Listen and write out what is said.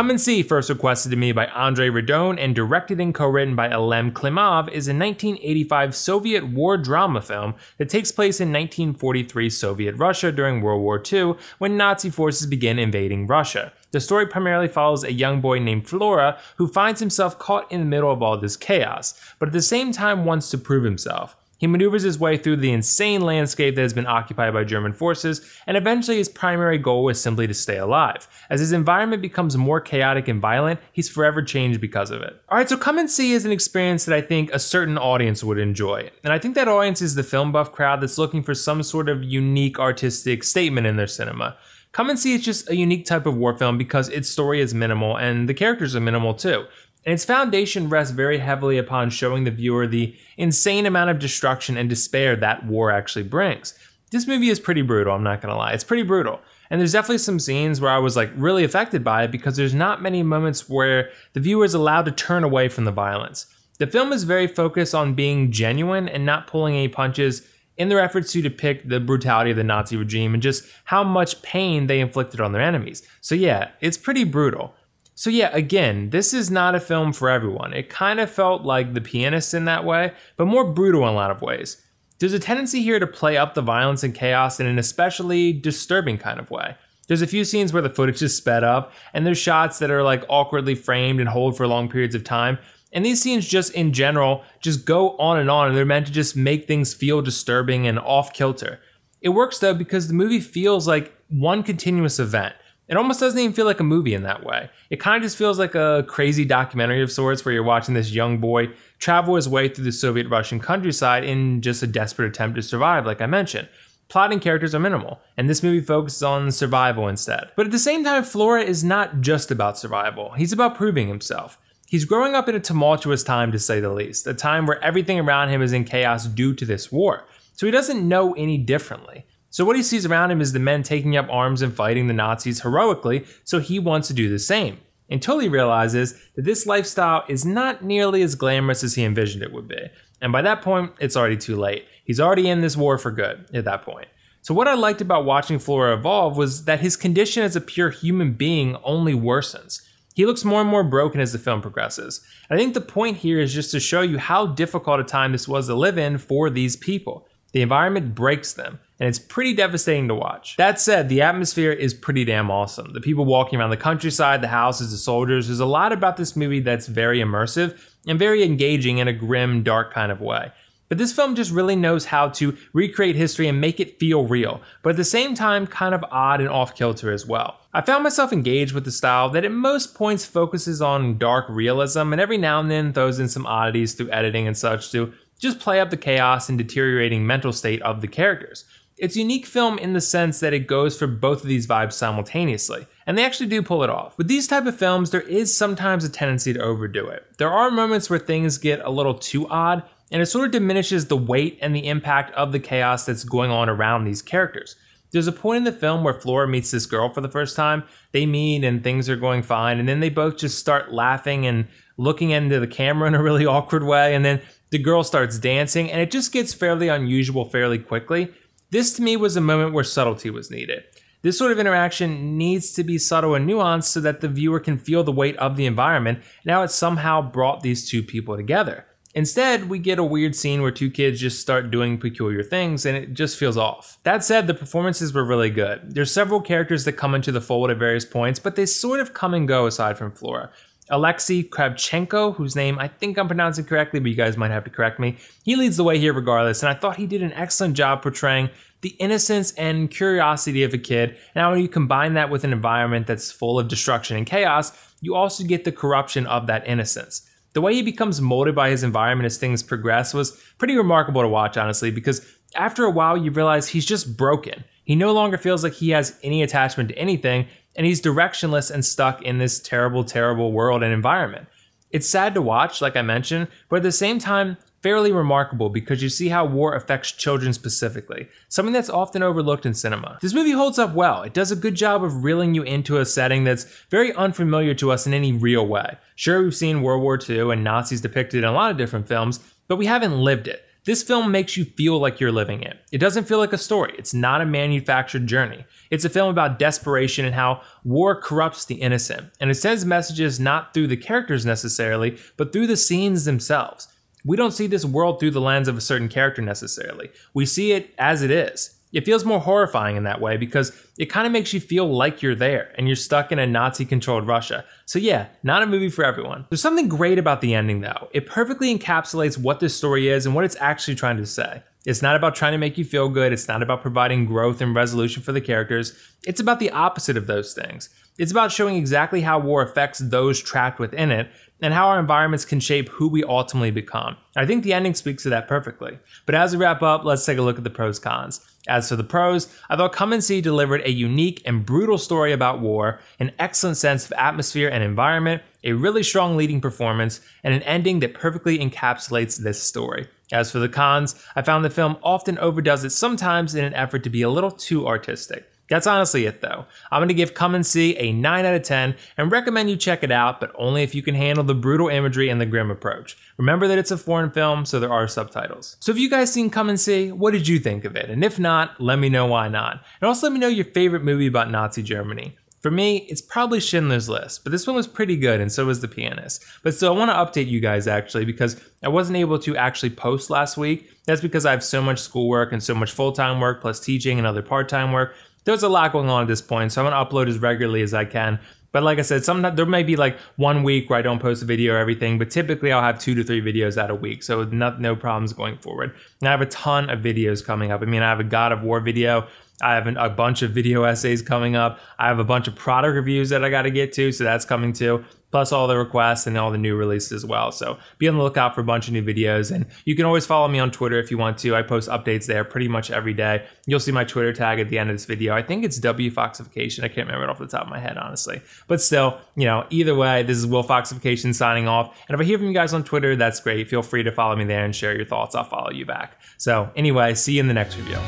Come and See, first requested to me by Andre Redon and directed and co-written by Elem Klimov, is a 1985 Soviet war drama film that takes place in 1943 Soviet Russia during World War II, when Nazi forces begin invading Russia. The story primarily follows a young boy named Flora who finds himself caught in the middle of all this chaos, but at the same time wants to prove himself. He maneuvers his way through the insane landscape that has been occupied by German forces, and eventually his primary goal is simply to stay alive. As his environment becomes more chaotic and violent, he's forever changed because of it. Alright, so Come and See is an experience that I think a certain audience would enjoy. And I think that audience is the film buff crowd that's looking for some sort of unique artistic statement in their cinema. Come and See is just a unique type of war film because its story is minimal and the characters are minimal too. And its foundation rests very heavily upon showing the viewer the insane amount of destruction and despair that war actually brings. This movie is pretty brutal, I'm not gonna lie. It's pretty brutal. And there's definitely some scenes where I was like really affected by it because there's not many moments where the viewer is allowed to turn away from the violence. The film is very focused on being genuine and not pulling any punches in their efforts to depict the brutality of the Nazi regime and just how much pain they inflicted on their enemies. So yeah, it's pretty brutal. So yeah, again, this is not a film for everyone. It kind of felt like The Pianist in that way, but more brutal in a lot of ways. There's a tendency here to play up the violence and chaos in an especially disturbing kind of way. There's a few scenes where the footage is sped up, and there's shots that are like awkwardly framed and hold for long periods of time. And these scenes just in general just go on, and they're meant to just make things feel disturbing and off-kilter. It works though because the movie feels like one continuous event. It almost doesn't even feel like a movie in that way. It kind of just feels like a crazy documentary of sorts where you're watching this young boy travel his way through the Soviet Russian countryside in just a desperate attempt to survive, like I mentioned. Plot and characters are minimal, and this movie focuses on survival instead. But at the same time, Flora is not just about survival. He's about proving himself. He's growing up in a tumultuous time, to say the least, a time where everything around him is in chaos due to this war. So he doesn't know any differently. So what he sees around him is the men taking up arms and fighting the Nazis heroically, so he wants to do the same, until he realizes that this lifestyle is not nearly as glamorous as he envisioned it would be. And by that point, it's already too late. He's already in this war for good at that point. So what I liked about watching Flora evolve was that his condition as a pure human being only worsens. He looks more and more broken as the film progresses. I think the point here is just to show you how difficult a time this was to live in for these people. The environment breaks them, and it's pretty devastating to watch. That said, the atmosphere is pretty damn awesome. The people walking around the countryside, the houses, the soldiers, there's a lot about this movie that's very immersive and very engaging in a grim, dark kind of way. But this film just really knows how to recreate history and make it feel real, but at the same time kind of odd and off-kilter as well. I found myself engaged with the style that at most points focuses on dark realism and every now and then throws in some oddities through editing and such to just play up the chaos and deteriorating mental state of the characters. It's a unique film in the sense that it goes for both of these vibes simultaneously, and they actually do pull it off. With these type of films, there is sometimes a tendency to overdo it. There are moments where things get a little too odd, and it sort of diminishes the weight and the impact of the chaos that's going on around these characters. There's a point in the film where Flora meets this girl for the first time. They meet and things are going fine, and then they both just start laughing and looking into the camera in a really awkward way, and then the girl starts dancing, and it just gets fairly unusual fairly quickly. This to me was a moment where subtlety was needed. This sort of interaction needs to be subtle and nuanced so that the viewer can feel the weight of the environment and how it somehow brought these two people together. Instead, we get a weird scene where two kids just start doing peculiar things and it just feels off. That said, the performances were really good. There's several characters that come into the fold at various points, but they sort of come and go aside from Flora. Alexey Kravchenko, whose name I think I'm pronouncing correctly, but you guys might have to correct me. He leads the way here regardless, and I thought he did an excellent job portraying the innocence and curiosity of a kid. And how when you combine that with an environment that's full of destruction and chaos, you also get the corruption of that innocence. The way he becomes molded by his environment as things progress was pretty remarkable to watch, honestly, because after a while you realize he's just broken. He no longer feels like he has any attachment to anything, and he's directionless and stuck in this terrible, terrible world and environment. It's sad to watch, like I mentioned, but at the same time, fairly remarkable because you see how war affects children specifically, something that's often overlooked in cinema. This movie holds up well. It does a good job of reeling you into a setting that's very unfamiliar to us in any real way. Sure, we've seen World War II and Nazis depicted in a lot of different films, but we haven't lived it. This film makes you feel like you're living it. It doesn't feel like a story. It's not a manufactured journey. It's a film about desperation and how war corrupts the innocent. And it sends messages not through the characters necessarily, but through the scenes themselves. We don't see this world through the lens of a certain character necessarily. We see it as it is. It feels more horrifying in that way because it kind of makes you feel like you're there and you're stuck in a Nazi-controlled Russia. So yeah, not a movie for everyone. There's something great about the ending though. It perfectly encapsulates what this story is and what it's actually trying to say. It's not about trying to make you feel good. It's not about providing growth and resolution for the characters. It's about the opposite of those things. It's about showing exactly how war affects those trapped within it and how our environments can shape who we ultimately become. I think the ending speaks to that perfectly. But as we wrap up, let's take a look at the pros and cons. As for the pros, I thought Come and See delivered a unique and brutal story about war, an excellent sense of atmosphere and environment, a really strong leading performance, and an ending that perfectly encapsulates this story. As for the cons, I found the film often overdoes it sometimes in an effort to be a little too artistic. That's honestly it though. I'm gonna give Come and See a 9 out of 10 and recommend you check it out, but only if you can handle the brutal imagery and the grim approach. Remember that it's a foreign film, so there are subtitles. So have you guys seen Come and See? What did you think of it? And if not, let me know why not. And also let me know your favorite movie about Nazi Germany. For me, it's probably Schindler's List, but this one was pretty good and so was The Pianist. But still, I want to update you guys actually because I wasn't able to actually post last week. That's because I have so much schoolwork and so much full-time work plus teaching and other part-time work. There's a lot going on at this point, so I'm going to upload as regularly as I can. But like I said, sometimes there may be like one week where I don't post a video or everything, but typically I'll have 2 to 3 videos out a week, so no problems going forward. And I have a ton of videos coming up. I mean, I have a God of War video. I have a bunch of video essays coming up. I have a bunch of product reviews that I got to get to, so that's coming too. Plus all the requests and all the new releases as well. So be on the lookout for a bunch of new videos. And you can always follow me on Twitter if you want to. I post updates there pretty much every day. You'll see my Twitter tag at the end of this video. I think it's WillFoxification. I can't remember it off the top of my head, honestly. But still, you know, either way, this is WillFoxification signing off. And if I hear from you guys on Twitter, that's great. Feel free to follow me there and share your thoughts. I'll follow you back. So anyway, see you in the next review.